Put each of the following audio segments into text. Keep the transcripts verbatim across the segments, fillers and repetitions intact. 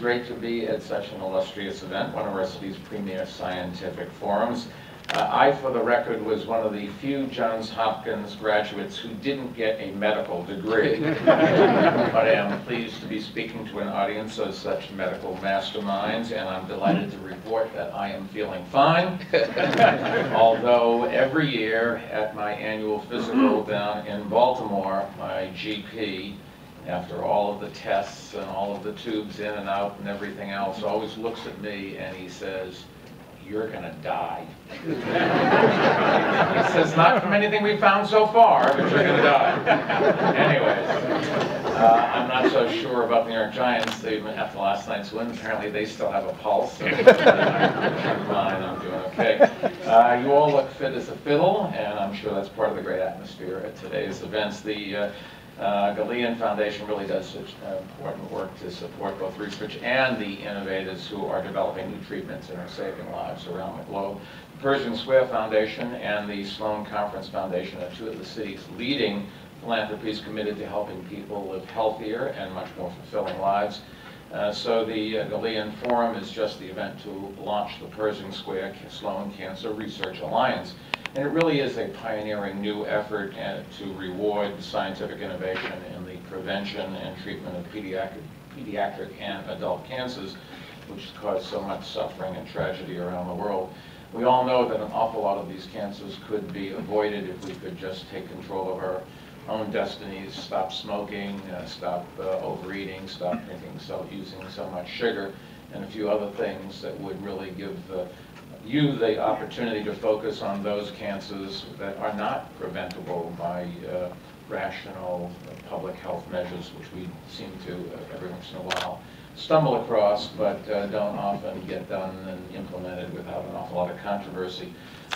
great to be at such an illustrious event, one of R S D's premier scientific forums. Uh, I, for the record, was one of the few Johns Hopkins graduates who didn't get a medical degree, but I am pleased to be speaking to an audience of such medical masterminds, and I'm delighted to report that I am feeling fine, although every year at my annual physical down in Baltimore, my G P, after all of the tests and all of the tubes in and out and everything else, always looks at me and he says, "You're gonna die." He says, "Not from anything we found so far, but you're gonna die." Anyways, uh, I'm not so sure about the New York Giants. They, after last night's win, apparently they still have a pulse. So I'm fine, I'm doing okay. Uh, you all look fit as a fiddle, and I'm sure that's part of the great atmosphere at today's events. The uh, Uh, Galien Foundation really does such uh, important work to support both research and the innovators who are developing new treatments and are saving lives around the globe. The Pershing Square Foundation and the Sloan Conference Foundation are two of the city's leading philanthropies committed to helping people live healthier and much more fulfilling lives. Uh, so the uh, Galien Forum is just the event to launch the Pershing Square-Sloan Cancer Research Alliance. And it really is a pioneering new effort to reward scientific innovation in the prevention and treatment of pediatric, pediatric and adult cancers, which cause so much suffering and tragedy around the world. We all know that an awful lot of these cancers could be avoided if we could just take control of our own destinies, stop smoking, uh, stop uh, overeating, stop drinking, so using so much sugar, and a few other things that would really give the you the opportunity to focus on those cancers that are not preventable by uh, rational uh, public health measures, which we seem to uh, every once in a while stumble across, but uh, don't often get done and implemented without an awful lot of controversy.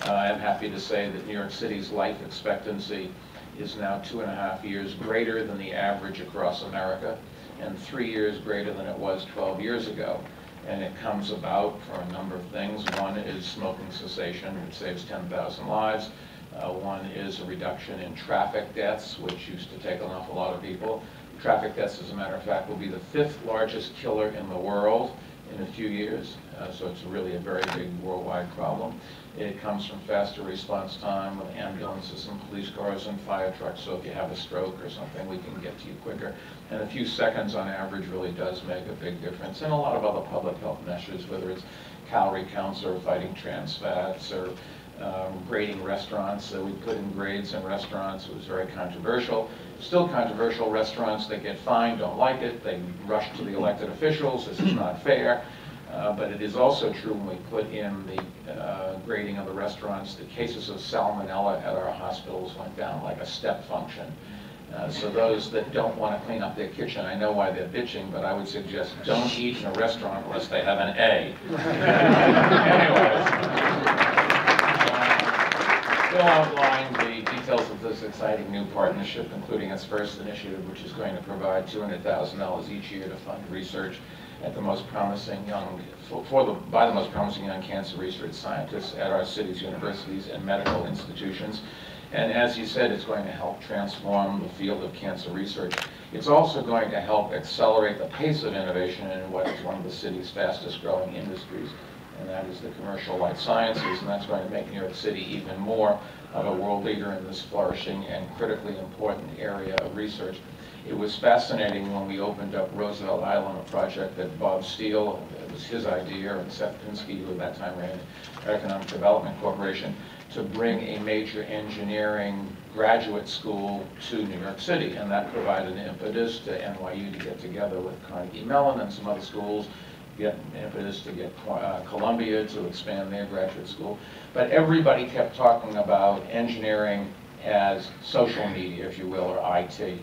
Uh, I'm happy to say that New York City's life expectancy is now two and a half years greater than the average across America, and three years greater than it was twelve years ago. And it comes about for a number of things. One is smoking cessation, which saves ten thousand lives. Uh, one is a reduction in traffic deaths, which used to take an awful lot of people. Traffic deaths, as a matter of fact, will be the fifth largest killer in the world in a few years. Uh, so it's really a very big worldwide problem. It comes from faster response time with ambulances and police cars and fire trucks. So if you have a stroke or something, we can get to you quicker. And a few seconds on average really does make a big difference. And a lot of other public health measures, whether it's calorie counts or fighting trans fats or um, grading restaurants. So we put in grades in restaurants. It was very controversial. Still controversial. Restaurants that get fined don't like it. They rush to the elected officials. This is not fair. Uh, but it is also true when we put in the uh, grading of the restaurants, the cases of salmonella at our hospitals went down like a step function. Uh, so those that don't want to clean up their kitchen, I know why they're bitching, but I would suggest don't eat in a restaurant unless they have an A. Anyways, we'll outline the details of this exciting new partnership, including its first initiative, which is going to provide two hundred thousand dollars each year to fund research at the most promising young, for the, by the most promising young cancer research scientists at our city's universities and medical institutions. And as you said, it's going to help transform the field of cancer research. It's also going to help accelerate the pace of innovation in what is one of the city's fastest growing industries, and that is the commercial life sciences, and that's going to make New York City even more of a world leader in this flourishing and critically important area of research. It was fascinating when we opened up Roosevelt Island, a project that Bob Steele, it was his idea, and Seth Pinsky, who at that time ran Economic Development Corporation, to bring a major engineering graduate school to New York City. And that provided an impetus to N Y U to get together with Carnegie Mellon and some other schools, get an impetus to get uh, Columbia to expand their graduate school. But everybody kept talking about engineering as social media, if you will, or I T.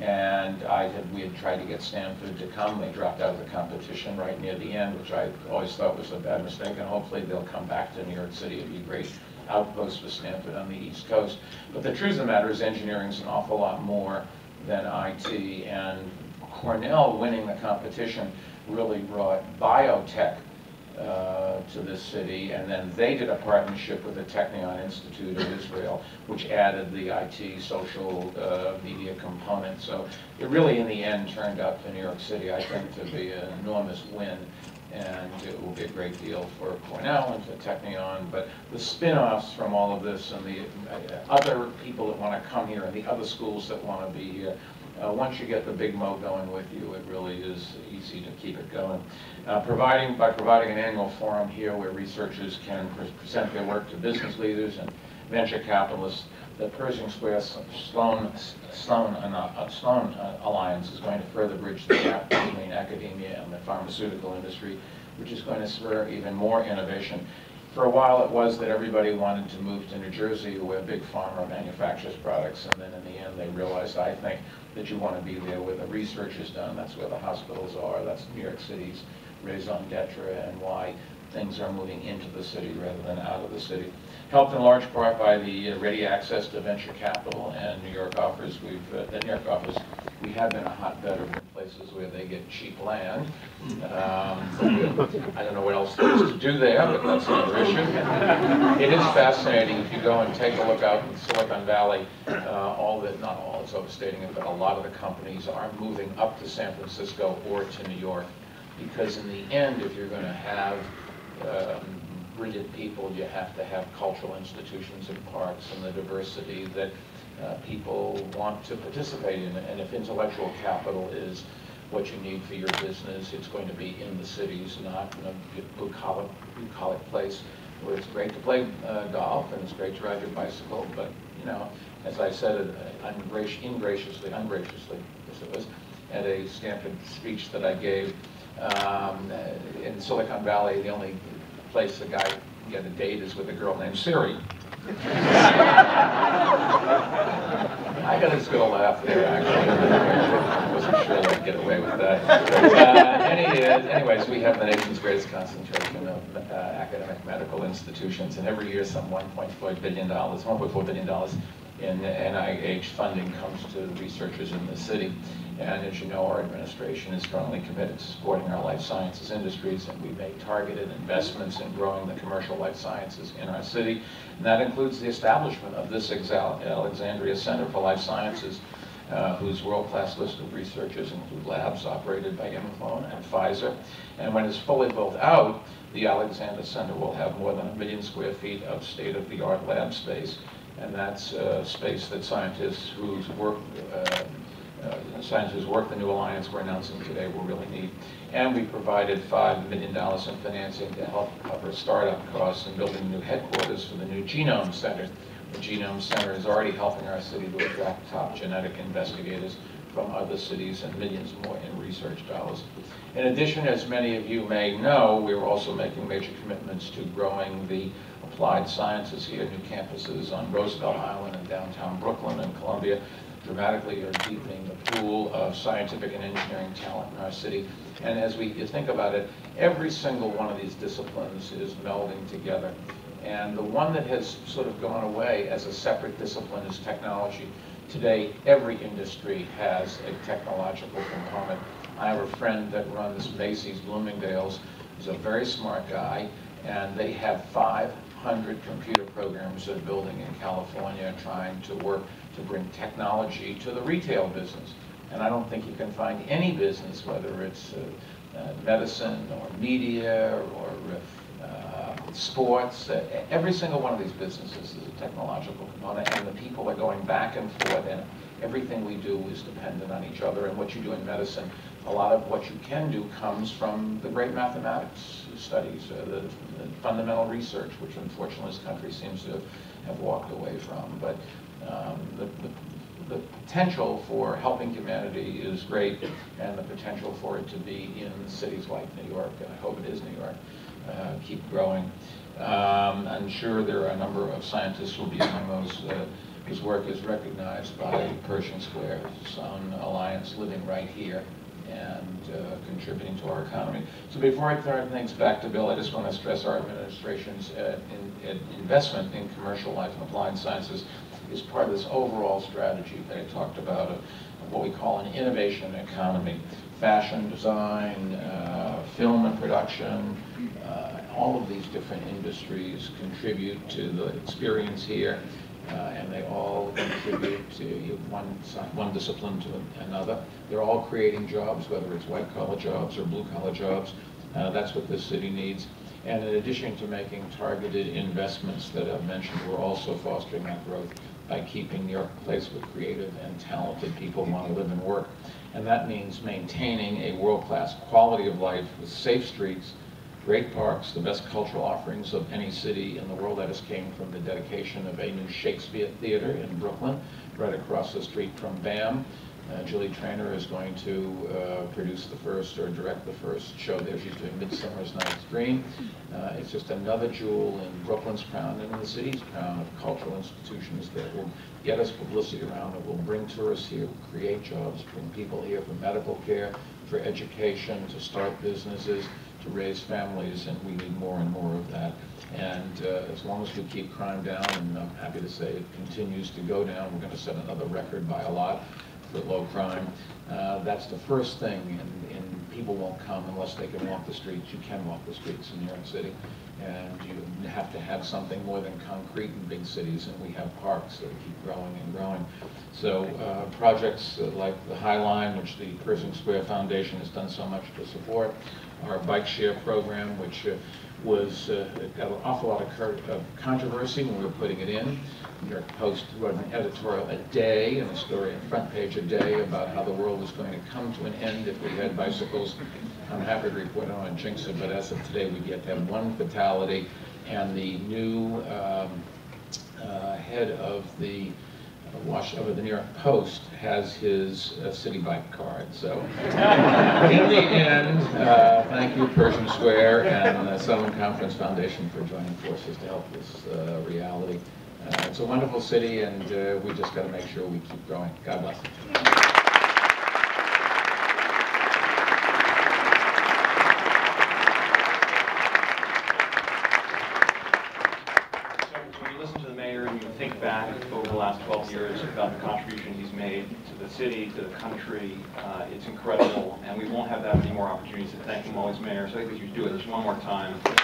And I had, we had tried to get Stanford to come. They dropped out of the competition right near the end, which I always thought was a bad mistake. And hopefully they'll come back to New York City. It'd be great outpost for Stanford on the East Coast. But the truth of the matter is engineering is an awful lot more than I T. And Cornell winning the competition really brought biotech uh, to this city, and then they did a partnership with the Technion Institute of Israel, which added the I T social uh, media component. So it really, in the end, turned out for New York City, I think, to be an enormous win. And it will be a great deal for Cornell and for Technion, but the spin-offs from all of this and the other people that want to come here and the other schools that want to be here, uh, once you get the big mo going with you, it really is easy to keep it going. Uh, providing By providing an annual forum here where researchers can pre present their work to business leaders and venture capitalists, the Pershing Square-Sloan Sloan, uh, Sloan uh, Alliance is going to further bridge the gap between academia and the pharmaceutical industry, which is going to spur even more innovation. For a while, it was that everybody wanted to move to New Jersey, where Big Pharma manufactures products, and then in the end, they realized, I think, that you want to be there where the research is done. That's where the hospitals are. That's New York City's raison d'etre and why things are moving into the city rather than out of the city. Helped in large part by the ready access to venture capital and New York offers. We've uh, the New York office. We have been a hotbed of places where they get cheap land. Um, I don't know what else there is to do there, but that's another issue. It is fascinating if you go and take a look out in Silicon Valley. Uh, all that, not all, it's overstating it, but a lot of the companies are moving up to San Francisco or to New York, because in the end, if you're going to have Um, brilliant people, you have to have cultural institutions and parks and the diversity that uh, people want to participate in. And if intellectual capital is what you need for your business, it's going to be in the cities, not in a bucolic, bucolic place where it's great to play uh, golf and it's great to ride your bicycle. But, you know, as I said, ungrac ingraciously, ungraciously, as it was, at a Stanford speech that I gave, Um, in Silicon Valley, the only place the guy can get a date is with a girl named Siri. I got as good a laugh there, actually. I wasn't sure I'd get away with that. But, uh, any, uh, anyways, we have the nation's greatest concentration of uh, academic medical institutions, and every year some one point four billion dollars, one point four billion dollars in N I H funding comes to researchers in the city. And as you know, our administration is strongly committed to supporting our life sciences industries, and we make targeted investments in growing the commercial life sciences in our city. And that includes the establishment of this Alexandria Center for Life Sciences, uh, whose world-class list of researchers include labs operated by ImClone and Pfizer. And when it's fully built out, the Alexandria Center will have more than a million square feet of state-of-the-art lab space. And that's uh, space that scientists whose work uh, Uh, scientists work the new alliance we're announcing today will really need. And we provided five million dollars in financing to help cover startup costs in building new headquarters for the new Genome Center. The Genome Center is already helping our city to attract top genetic investigators from other cities and millions more in research dollars. In addition, as many of you may know, we're also making major commitments to growing the applied sciences here, new campuses on Roosevelt Island and downtown Brooklyn and Columbia. Dramatically are deepening the pool of scientific and engineering talent in our city. And as we think about it, every single one of these disciplines is melding together. And the one that has sort of gone away as a separate discipline is technology. Today, every industry has a technological component. I have a friend that runs Macy's, Bloomingdale's, who's a very smart guy, and they have five hundred computer programs they're building in California trying to work to bring technology to the retail business. And I don't think you can find any business, whether it's uh, uh, medicine or media or uh, sports, uh, every single one of these businesses is a technological component, and the people are going back and forth, and everything we do is dependent on each other. And what you do in medicine, a lot of what you can do comes from the great mathematics studies, uh, the, the fundamental research, which unfortunately this country seems to have walked away from. But Um, the, the, the potential for helping humanity is great, and the potential for it to be in cities like New York, and I hope it is New York, uh, keep growing. Um, I'm sure there are a number of scientists who will be among those uh, whose work is recognized by Pershing Square-Sloan Alliance living right here and uh, contributing to our economy. So before I turn things back to Bill, I just want to stress our administration's uh, in, in investment in commercial life and applied sciences is part of this overall strategy that I talked about of, of what we call an innovation economy. Fashion design, uh, film and production, uh, all of these different industries contribute to the experience here, uh, and they all contribute to one, one discipline to another. They're all creating jobs, whether it's white collar jobs or blue collar jobs. Uh, that's what this city needs. And in addition to making targeted investments that I've mentioned, we're also fostering that growth by keeping New York a place with creative and talented people who want to live and work. And that means maintaining a world-class quality of life with safe streets, great parks, the best cultural offerings of any city in the world. That just came from the dedication of a new Shakespeare Theater in Brooklyn, right across the street from BAM. Uh, Julie Traynor is going to uh, produce the first, or direct the first show there. She's doing Midsummer's Night's Dream. Uh, it's just another jewel in Brooklyn's crown and in the city's crown of cultural institutions that will get us publicity around, that will bring tourists here, will create jobs, bring people here for medical care, for education, to start businesses, to raise families, and we need more and more of that. And uh, as long as we keep crime down, and I'm happy to say it continues to go down, we're going to set another record by a lot for low crime. Uh, that's the first thing, and, and people won't come unless they can walk the streets. You can walk the streets in New York City, and you have to have something more than concrete in big cities, and we have parks that keep growing and growing. So uh, projects like the High Line, which the Pershing Square Foundation has done so much to support, our bike share program, which uh, was uh, got an awful lot of, of controversy when we were putting it in. New York Post wrote an editorial a day and a story, a front page a day, about how the world is going to come to an end if we had bicycles. I'm happy to report, I don't want to jinx it, but as of today, we get to have one fatality, and the new um, uh, head of the Wash over the New York Post has his uh, city bike card. So in the end, uh, thank you, Pershing Square and the Southern Conference Foundation, for joining forces to help this uh, reality. Uh, it's a wonderful city, and uh, we just got to make sure we keep growing. God bless you. twelve years about the contribution he's made to the city, to the country. Uh, it's incredible, and we won't have that many more opportunities to thank him all as mayor, so I think we should do it just one more time. He's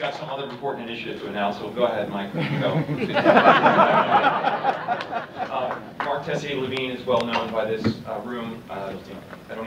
got some other important initiative to announce, so go ahead, Mike. Go. Mark Tessier-Levine is well known by this uh, room. Uh, I don't